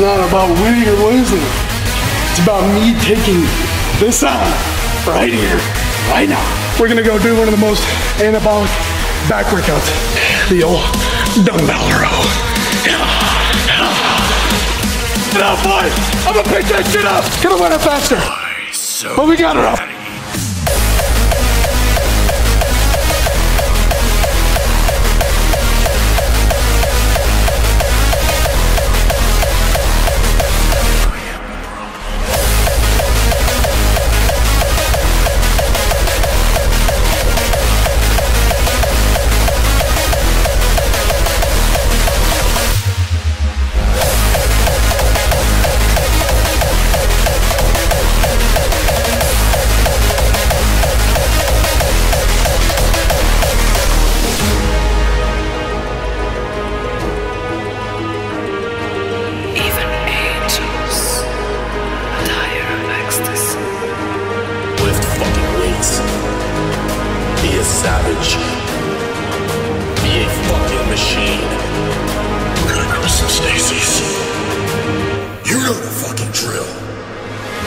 not about winning or losing. It's about me taking this on right here, right now. We're gonna go do one of the most anabolic back workouts, the old dumbbell row. Get up, boys! I'm gonna pick that shit up. Gonna win it faster. But we got it up.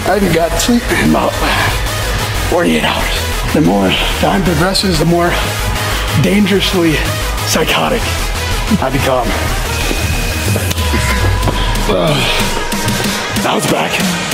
I haven't got sleep in about 48 hours. The more time progresses, the more dangerously psychotic I become. Now it's back.